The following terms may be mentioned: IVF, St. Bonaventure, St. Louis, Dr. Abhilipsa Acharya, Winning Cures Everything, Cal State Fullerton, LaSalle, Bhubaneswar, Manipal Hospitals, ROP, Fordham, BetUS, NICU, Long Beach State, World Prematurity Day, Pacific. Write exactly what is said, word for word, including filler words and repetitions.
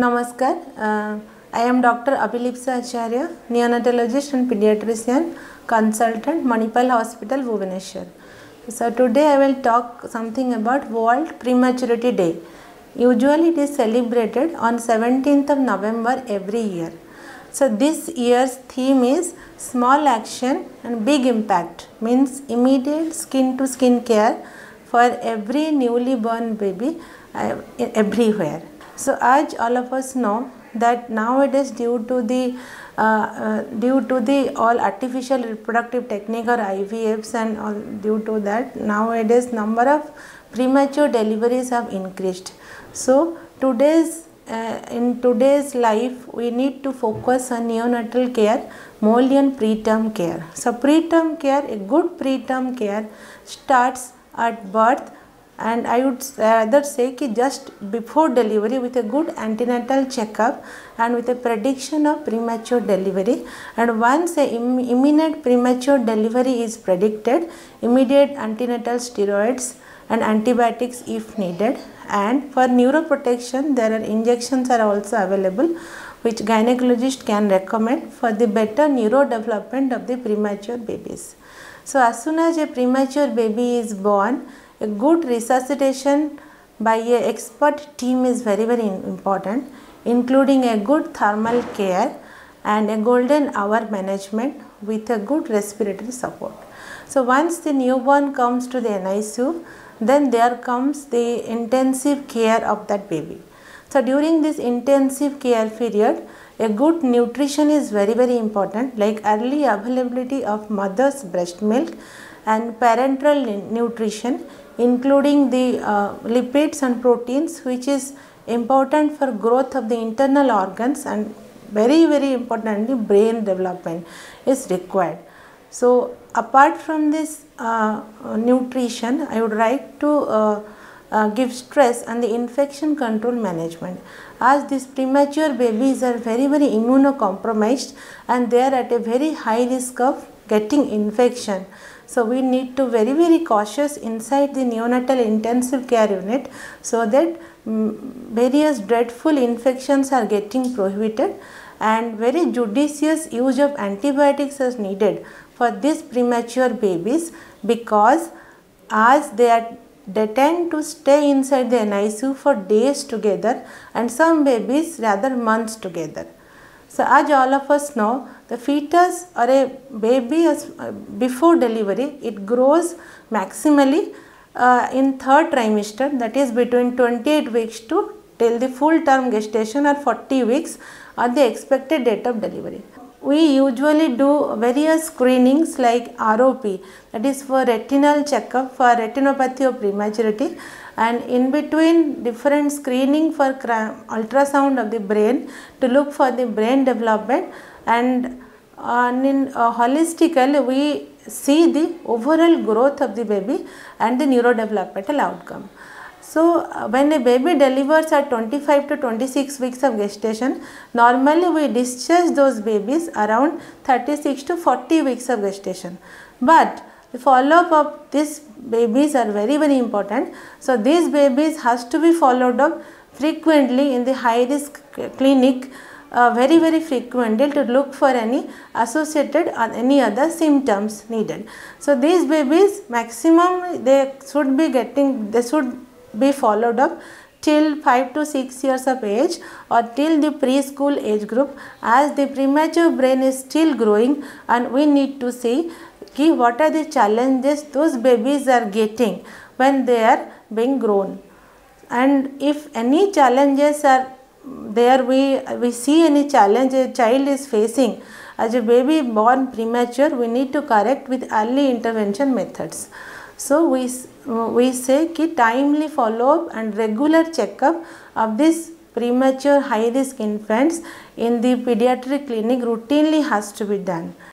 Namaskar, uh, I am Doctor Abhilipsa Acharya, neonatologist and pediatrician, consultant, Manipal Hospital, Bhubaneswar. So today I will talk something about World Prematurity Day. Usually it is celebrated on seventeenth of November every year. So this year's theme is small action and big impact, means immediate skin to skin care for every newly born baby uh, everywhere. So as all of us know that nowadays due to the uh, uh, due to the all artificial reproductive technique or I V Fs and all, due to that nowadays number of premature deliveries have increased. So today's uh, in today's life we need to focus on neonatal care more than preterm care. So preterm care, a good preterm care starts at birth. And I would rather say that just before delivery with a good antenatal checkup and with a prediction of premature delivery. And once a im- imminent premature delivery is predicted, immediate antenatal steroids and antibiotics if needed. And for neuroprotection, there are injections are also available, which gynecologist can recommend for the better neurodevelopment of the premature babies. So as soon as a premature baby is born, a good resuscitation by an expert team is very very important, including a good thermal care and a golden hour management with a good respiratory support. So once the newborn comes to the N I C U, then there comes the intensive care of that baby. So during this intensive care period, a good nutrition is very very important, like early availability of mother's breast milk and parenteral nutrition, including the uh, lipids and proteins, which is important for growth of the internal organs and very very importantly brain development is required. So apart from this uh, nutrition, I would like to uh, uh, give stress on the infection control management, as these premature babies are very very immunocompromised and they are at a very high risk of getting infection. So we need to very very cautious inside the neonatal intensive care unit so that um, various dreadful infections are getting prohibited, and very judicious use of antibiotics is needed for these premature babies, because as they are they tend to stay inside the N I C U for days together and some babies rather months together. So as all of us know, the fetus or a baby is, uh, before delivery, it grows maximally uh, in third trimester, that is between twenty-eight weeks to till the full term gestation or forty weeks or the expected date of delivery. We usually do various screenings like R O P, that is for retinal checkup for retinopathy of prematurity, and in between different screening for ultrasound of the brain to look for the brain development, and and in uh, holistically we see the overall growth of the baby and the neurodevelopmental outcome. So uh, when a baby delivers at twenty-five to twenty-six weeks of gestation, normally we discharge those babies around thirty-six to forty weeks of gestation. But the follow up of these babies are very very important. So these babies has to be followed up frequently in the high risk clinic uh, very very frequently to look for any associated or any other symptoms needed. So these babies maximum they should be getting, they should be followed up till five to six years of age or till the preschool age group, as the premature brain is still growing and we need to see ki what are the challenges those babies are getting when they are being grown. And if any challenges are there, we, we see any challenge a child is facing as a baby born premature, we need to correct with early intervention methods. So we, we say ki timely follow-up and regular checkup of these premature high-risk infants in the pediatric clinic routinely has to be done.